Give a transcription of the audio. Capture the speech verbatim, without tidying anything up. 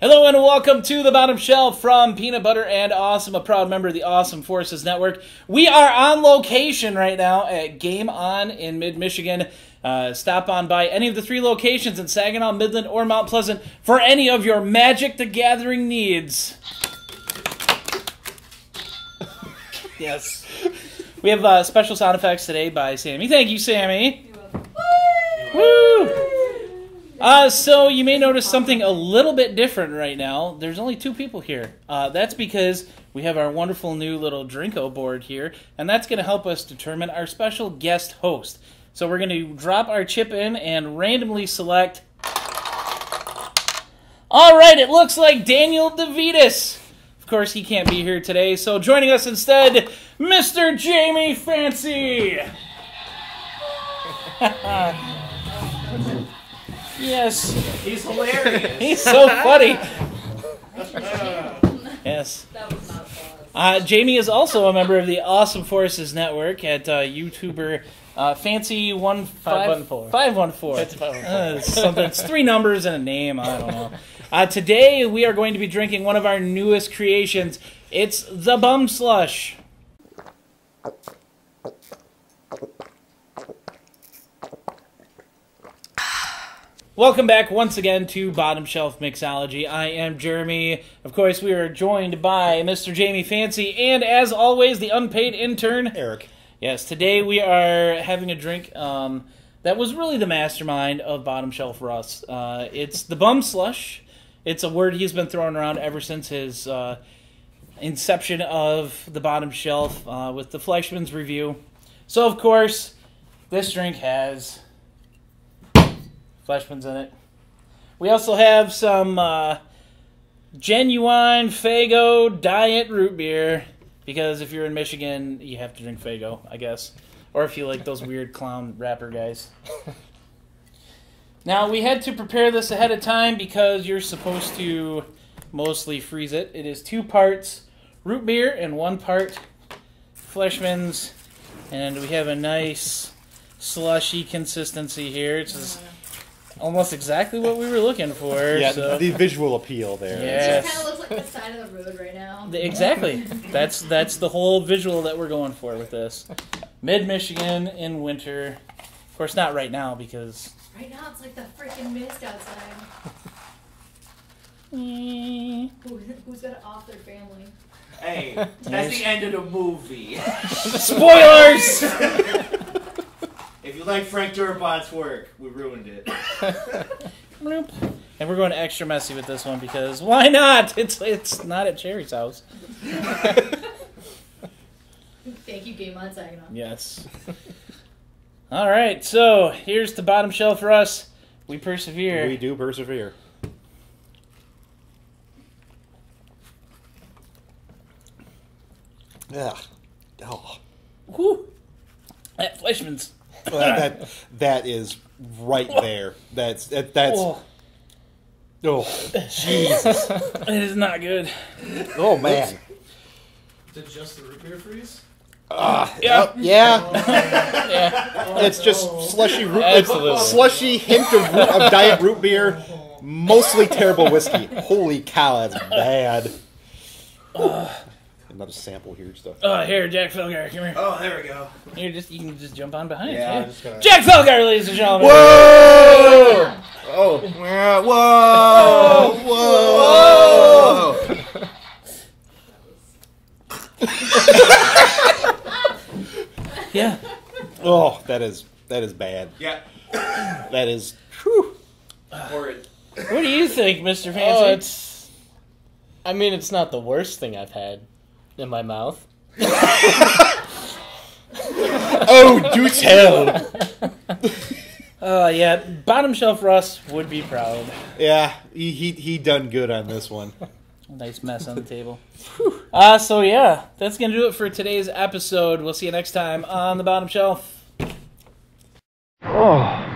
Hello and welcome to the Bottom Shelf from Peanut Butter and Awesome, a proud member of the Awesome Forces Network. We are on location right now at Game On in mid-Michigan. Uh, stop on by any of the three locations in Saginaw, Midland, or Mount Pleasant for any of your Magic the Gathering needs. Yes. We have uh, special sound effects today by Sammy. Thank you, Sammy. You're welcome. Woo! Woo! Uh, so you may notice something a little bit different right now. There's only two people here. Uh, that's because we have our wonderful new little Drinko board here, and that's going to help us determine our special guest host. So we're going to drop our chip in and randomly select. All right, it looks like Daniel DeVitas. Of course, he can't be here today, so joining us instead, Mister Jamie Fancy. Yes. He's hilarious. He's so funny. Yes. That was not fun. Uh, Jamie is also a member of the Awesome Forces Network at uh, YouTuber uh, Fancy one five one four five one four. Something. It's three numbers and a name. I don't know. Uh, today we are going to be drinking one of our newest creations. It's the Bum Slush. Welcome back once again to Bottom Shelf Mixology. I am Jeremy. Of course, we are joined by Mister Jamie Fancy and, as always, the unpaid intern, Eric. Yes, today we are having a drink um, that was really the mastermind of Bottom Shelf Russ. Uh, it's the Bum Slush. It's a word he's been throwing around ever since his uh, inception of the Bottom Shelf uh, with the Fleischmann's review. So, of course, this drink has Fleischmann's in it. We also have some uh, genuine Faygo diet root beer, because if you're in Michigan, you have to drink Faygo, I guess. Or if you like those weird clown rapper guys. Now, we had to prepare this ahead of time because you're supposed to mostly freeze it. It is two parts root beer and one part Fleischmann's. And we have a nice slushy consistency here. It's just almost exactly what we were looking for. Yeah, so the visual appeal there. Yes. It just kind of looks like the side of the road right now. Exactly. That's that's the whole visual that we're going for with this. Mid-Michigan in winter. Of course, not right now because... Right now it's like the freaking mist outside. Who, who's going to off their family? Hey, that's There's... the end of the movie. Spoilers! If you like Frank Durbot's work, we ruined it. And we're going extra messy with this one because why not? It's it's not at Cherry's house. Thank you, Game On Saginaw. Yes. All right, so here's the Bottom Shelf for us. We persevere. We do persevere. Yeah. Oh. Woo. That Fleischmann's. Well, that that is right there. That's that, that's oh, oh Jesus! It is not good. Oh man! Did just the root beer freeze? Ah, uh, yeah, uh, yeah. yeah. It's just slushy root. Absolutely. It's slushy hint of, of diet root beer, mostly terrible whiskey. Holy cow, that's bad. Uh. Another sample here, stuff. Oh, here, Jack Felgar, come here. Oh, there we go. Here, just you can just jump on behind. Yeah, yeah. I'm just gonna... Jack Felgar, ladies and gentlemen. Whoa! Oh, yeah. Whoa! Whoa! Whoa! Yeah. Oh, that is that is bad. Yeah. That is. Whew. Horrid. What do you think, Mister Fancy? Oh, it's... I mean, it's not the worst thing I've had in my mouth. Oh, do tell! Oh, uh, yeah, Bottom Shelf Russ would be proud. Yeah, he, he he done good on this one. Nice mess on the table. Uh, so, yeah, that's going to do it for today's episode. We'll see you next time on the Bottom Shelf. Oh.